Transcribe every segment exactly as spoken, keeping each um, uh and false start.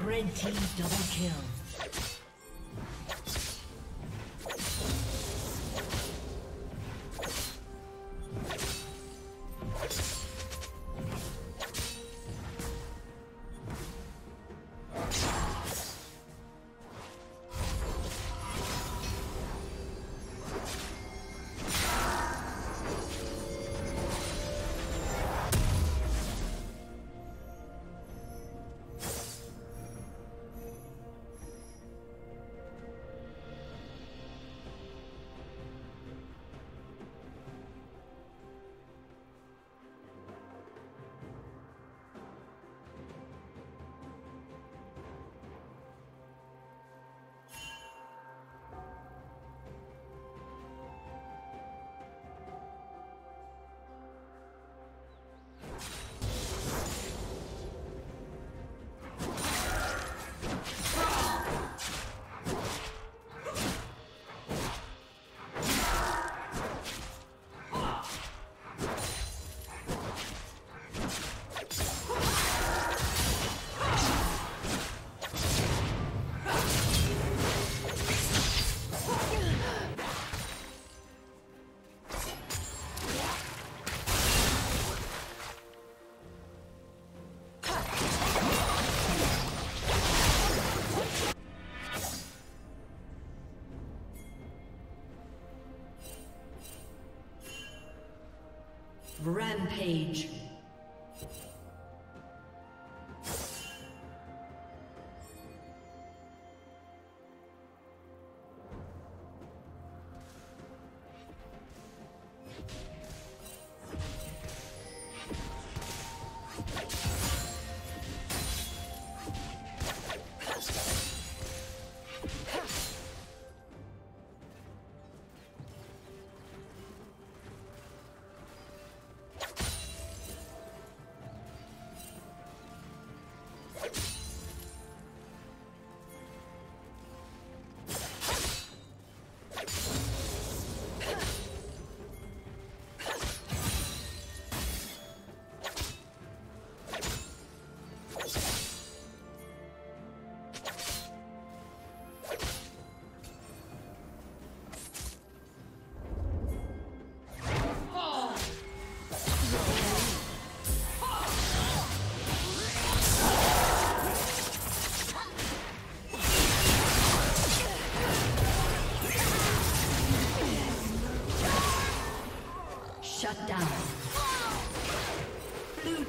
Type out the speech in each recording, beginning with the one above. Red team double kill. Rampage. Shut down. Blue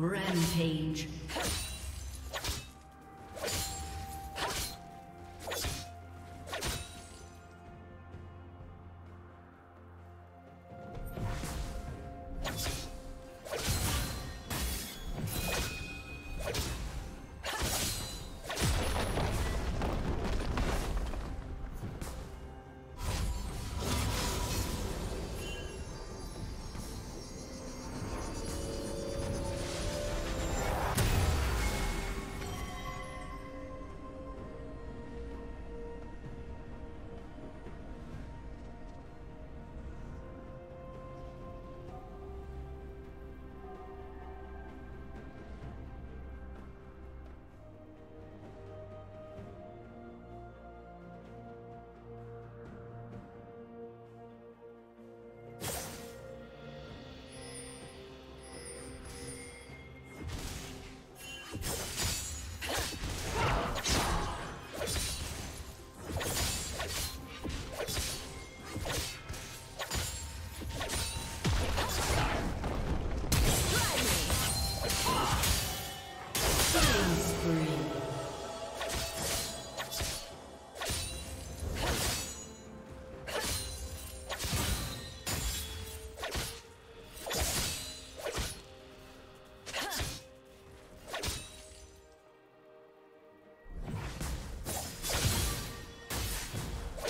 Rampage.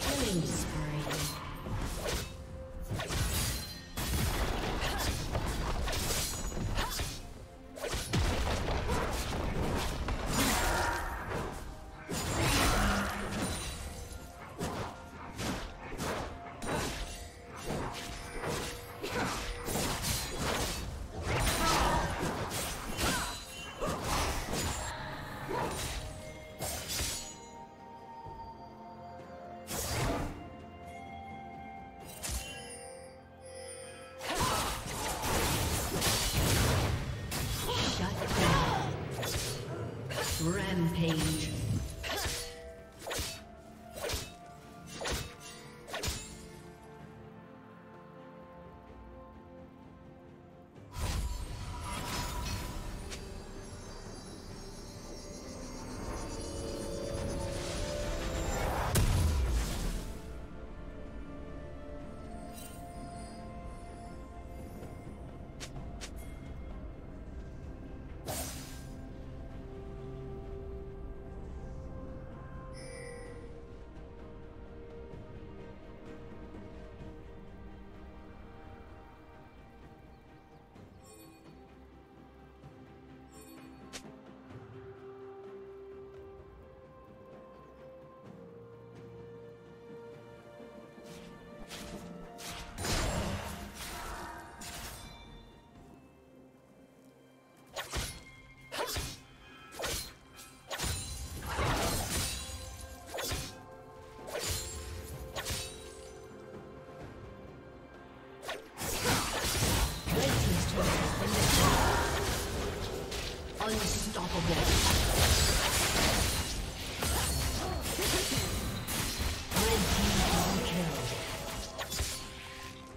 Killing spree. Rampage.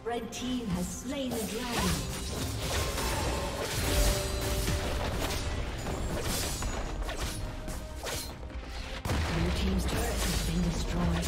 Red team has slain the dragon. Blue team's turret has been destroyed.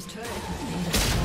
team's turret has been destroyed.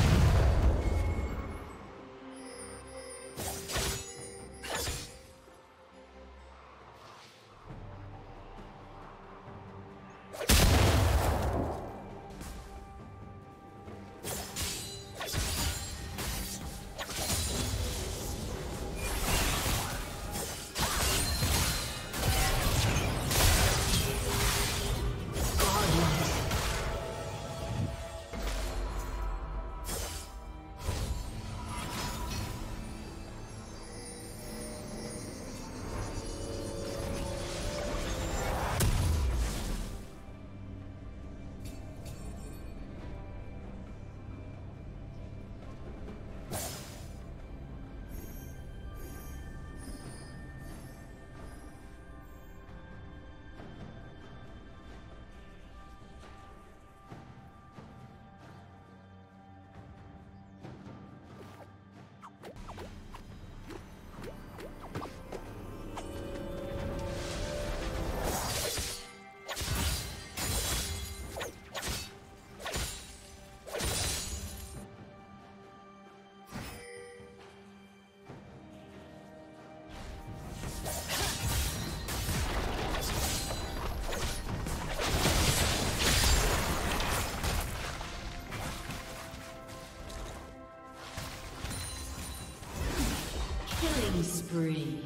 Spree.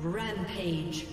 Rampage.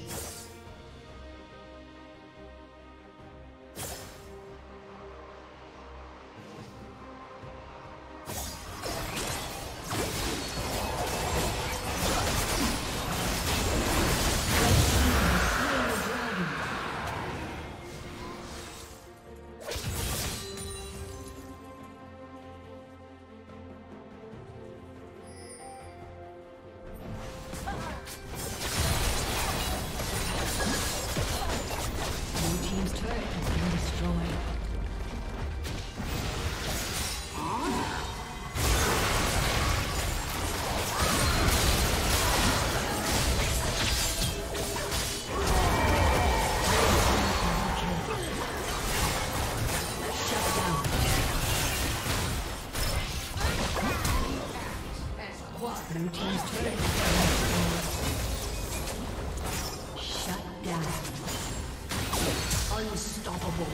Unstoppable.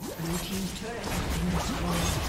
Blue team's turret has been destroyed.